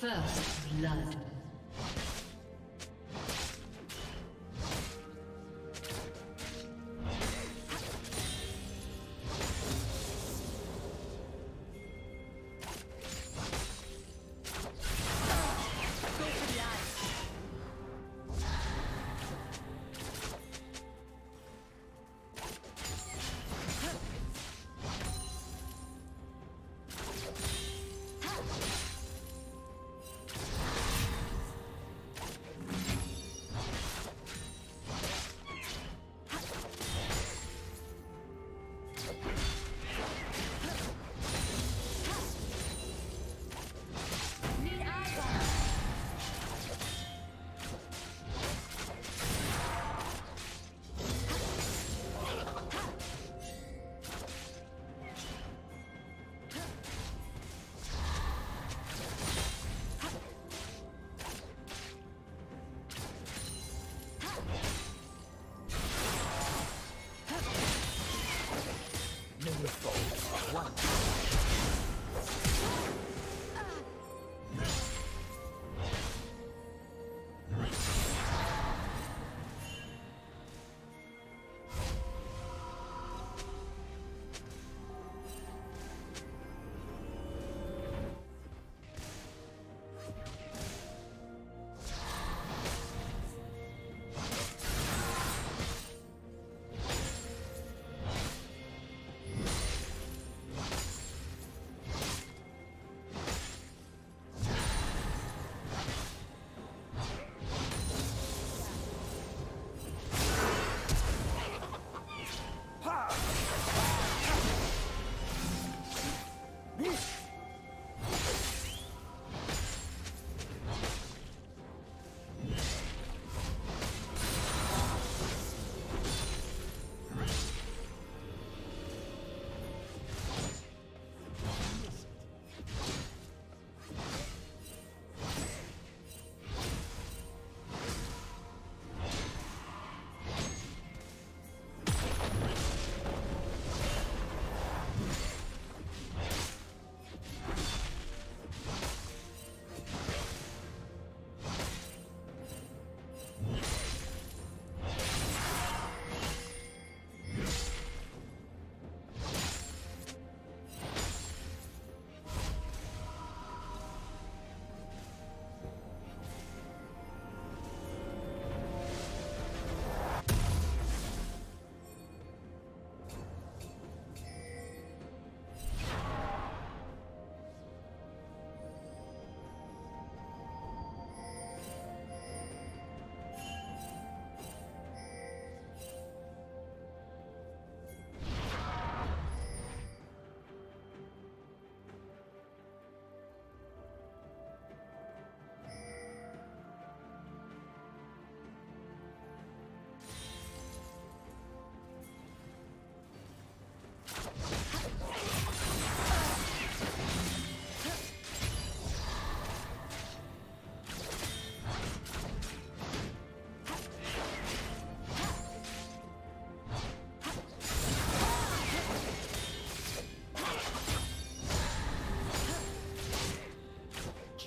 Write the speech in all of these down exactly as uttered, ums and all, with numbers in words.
First blood.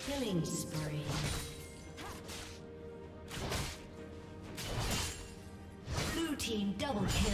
Killing spree. Blue team double kill.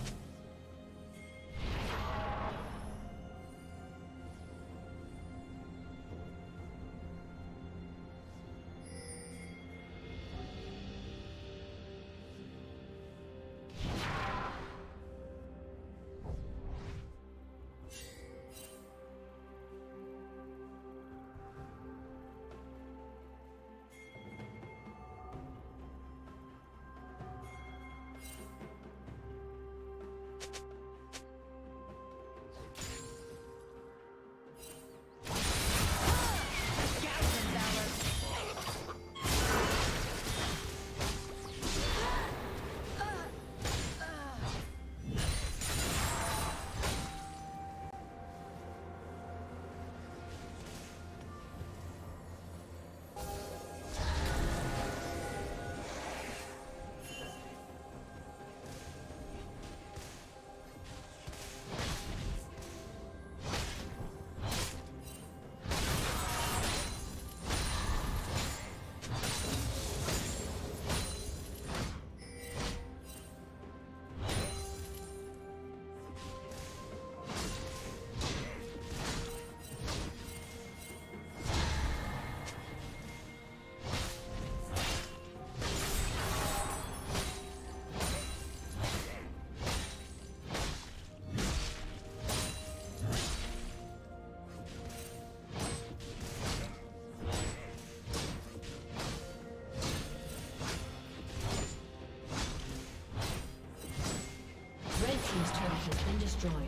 His turret has been destroyed.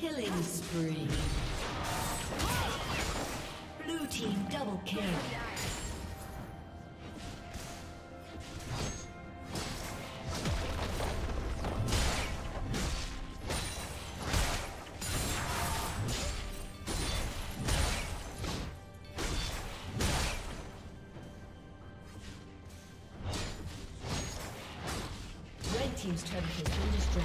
Killing spree. Blue team double kill. Red team's turret has been destroyed.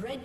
Red